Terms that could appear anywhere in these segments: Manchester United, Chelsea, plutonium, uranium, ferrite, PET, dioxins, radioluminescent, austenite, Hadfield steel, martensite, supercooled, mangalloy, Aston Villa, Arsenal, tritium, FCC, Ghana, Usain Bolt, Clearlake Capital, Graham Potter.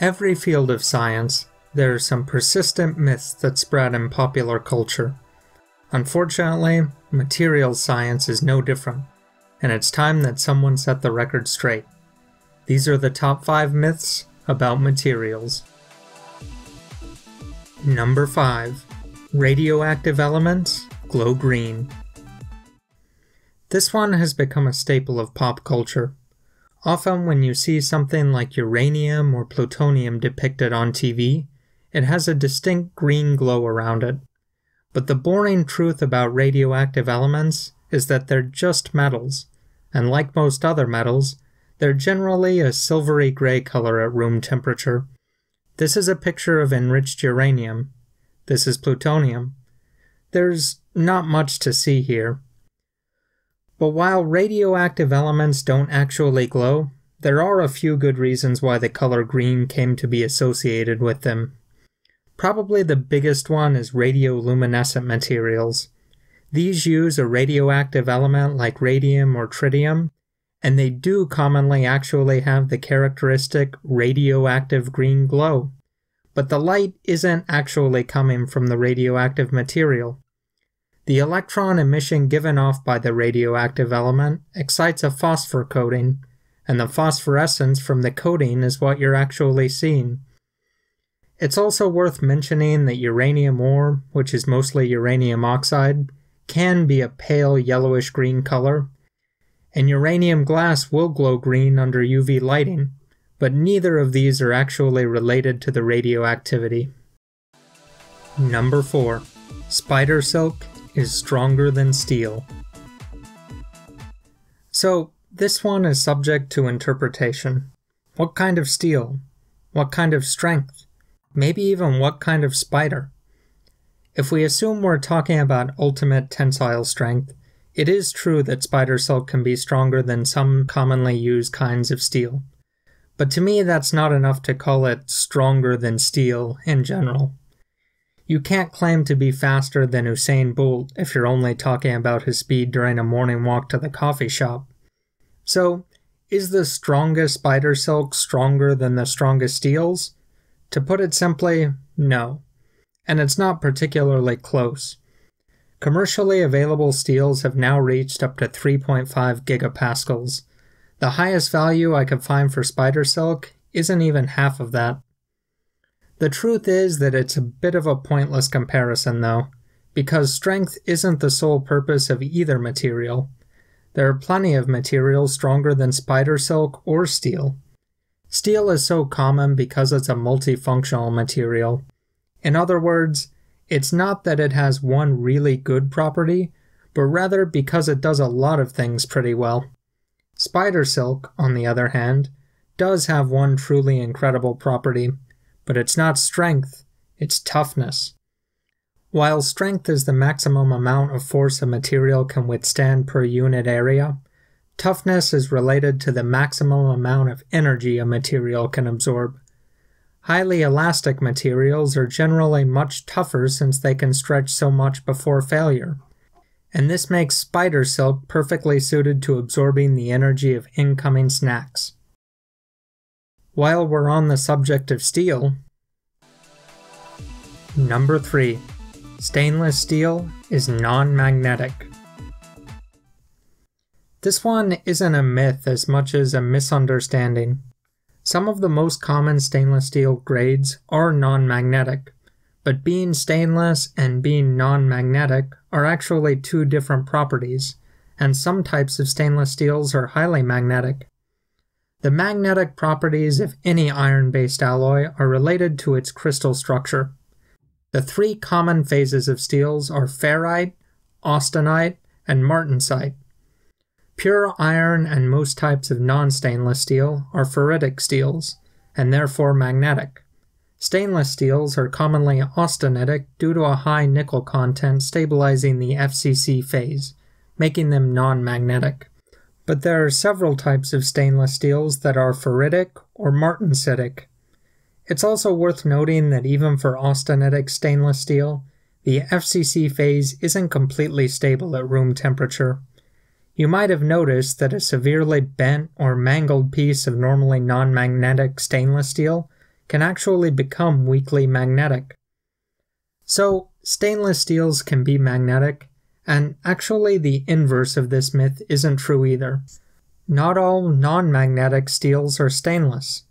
every field of science, there are some persistent myths that spread in popular culture. Unfortunately, materials science is no different, and it's time that someone set the record straight. These are the top 5 myths about materials. Number 5. Radioactive elements glow green. This one has become a staple of pop culture. Often when you see something like uranium or plutonium depicted on TV, it has a distinct green glow around it. But the boring truth about radioactive elements is that they're just metals, and like most other metals, they're generally a silvery gray color at room temperature. This is a picture of enriched uranium. This is plutonium. There's not much to see here. But while radioactive elements don't actually glow, there are a few good reasons why the color green came to be associated with them. Probably the biggest one is radioluminescent materials. These use a radioactive element like radium or tritium, and they do commonly actually have the characteristic radioactive green glow, but the light isn't actually coming from the radioactive material. The electron emission given off by the radioactive element excites a phosphor coating, and the phosphorescence from the coating is what you're actually seeing. It's also worth mentioning that uranium ore, which is mostly uranium oxide, can be a pale yellowish green color, and uranium glass will glow green under UV lighting, but neither of these are actually related to the radioactivity. Number 4. Spider silk is stronger than steel. So, this one is subject to interpretation. What kind of steel? What kind of strength? Maybe even what kind of spider? If we assume we're talking about ultimate tensile strength, it is true that spider silk can be stronger than some commonly used kinds of steel. But to me, that's not enough to call it stronger than steel in general. You can't claim to be faster than Usain Bolt if you're only talking about his speed during a morning walk to the coffee shop. So, is the strongest spider silk stronger than the strongest steels? To put it simply, no. And it's not particularly close. Commercially available steels have now reached up to 3.5 gigapascals. The highest value I could find for spider silk isn't even half of that. The truth is that it's a bit of a pointless comparison though, because strength isn't the sole purpose of either material. There are plenty of materials stronger than spider silk or steel. Steel is so common because it's a multifunctional material. In other words, it's not that it has one really good property, but rather because it does a lot of things pretty well. Spider silk, on the other hand, does have one truly incredible property, but it's not strength, it's toughness. While strength is the maximum amount of force a material can withstand per unit area, toughness is related to the maximum amount of energy a material can absorb. Highly elastic materials are generally much tougher since they can stretch so much before failure, and this makes spider silk perfectly suited to absorbing the energy of incoming snacks. While we're on the subject of steel... Number 3. Stainless steel is non-magnetic. This one isn't a myth as much as a misunderstanding. Some of the most common stainless steel grades are non-magnetic, but being stainless and being non-magnetic are actually two different properties, and some types of stainless steels are highly magnetic. The magnetic properties of any iron-based alloy are related to its crystal structure. The three common phases of steels are ferrite, austenite, and martensite. Pure iron and most types of non-stainless steel are ferritic steels, and therefore magnetic. Stainless steels are commonly austenitic due to a high nickel content stabilizing the FCC phase, making them non-magnetic. But there are several types of stainless steels that are ferritic or martensitic. It's also worth noting that even for austenitic stainless steel, the FCC phase isn't completely stable at room temperature. You might have noticed that a severely bent or mangled piece of normally non-magnetic stainless steel can actually become weakly magnetic. So stainless steels can be magnetic, and actually the inverse of this myth isn't true either. Not all non-magnetic steels are stainless.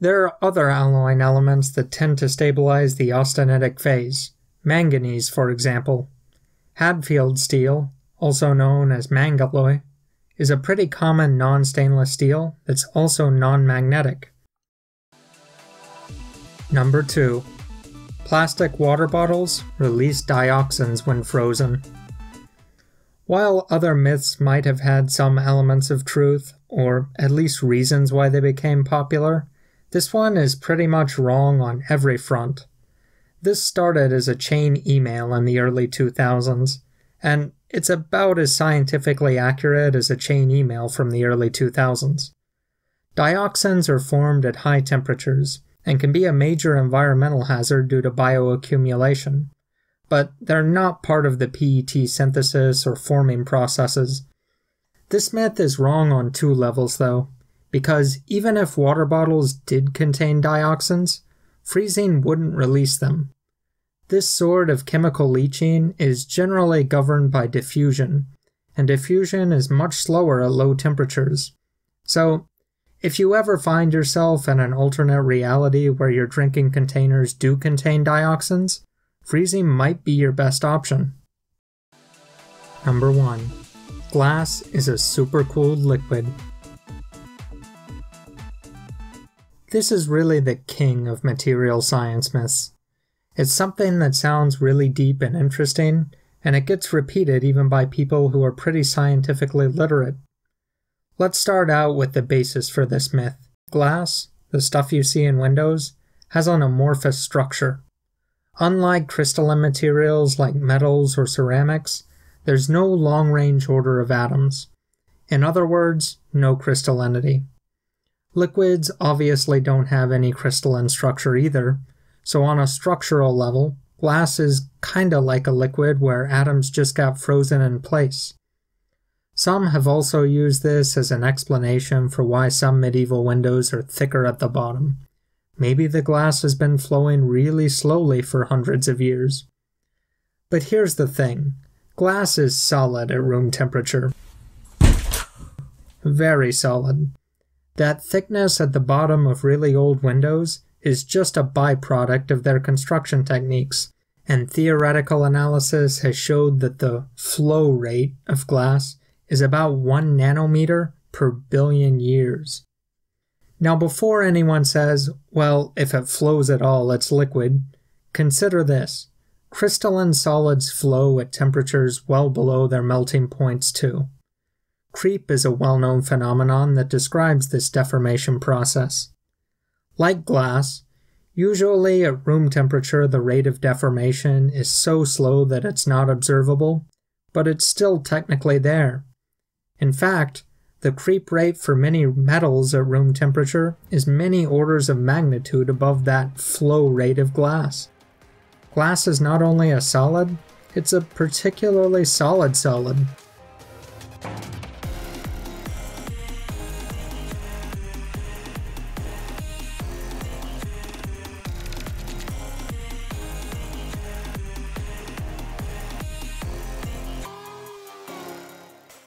There are other alloying elements that tend to stabilize the austenitic phase, manganese for example. Hadfield steel, also known as mangalloy, is a pretty common non-stainless steel that's also non-magnetic. Number 2. Plastic water bottles release dioxins when frozen. While other myths might have had some elements of truth, or at least reasons why they became popular, this one is pretty much wrong on every front. This started as a chain email in the early 2000s, and it's about as scientifically accurate as a chain email from the early 2000s. Dioxins are formed at high temperatures, and can be a major environmental hazard due to bioaccumulation, but they're not part of the PET synthesis or forming processes. This myth is wrong on two levels though, because even if water bottles did contain dioxins, freezing wouldn't release them. This sort of chemical leaching is generally governed by diffusion, and diffusion is much slower at low temperatures. So, if you ever find yourself in an alternate reality where your drinking containers do contain dioxins, freezing might be your best option. Number 1. Glass is a supercooled liquid. This is really the king of material science myths. It's something that sounds really deep and interesting, and it gets repeated even by people who are pretty scientifically literate. Let's start out with the basis for this myth. Glass, the stuff you see in windows, has an amorphous structure. Unlike crystalline materials like metals or ceramics, there's no long-range order of atoms. In other words, no crystallinity. Liquids obviously don't have any crystalline structure either, so on a structural level, glass is kinda like a liquid where atoms just got frozen in place. Some have also used this as an explanation for why some medieval windows are thicker at the bottom. Maybe the glass has been flowing really slowly for hundreds of years. But here's the thing. Glass is solid at room temperature. Very solid. That thickness at the bottom of really old windows is just a byproduct of their construction techniques, and theoretical analysis has showed that the flow rate of glass is about 1 nanometer per billion years. Now before anyone says, well, if it flows at all, it's liquid, consider this. Crystalline solids flow at temperatures well below their melting points too. Creep is a well-known phenomenon that describes this deformation process. Like glass, usually at room temperature the rate of deformation is so slow that it's not observable, but it's still technically there. In fact, the creep rate for many metals at room temperature is many orders of magnitude above that flow rate of glass. Glass is not only a solid, it's a particularly solid solid.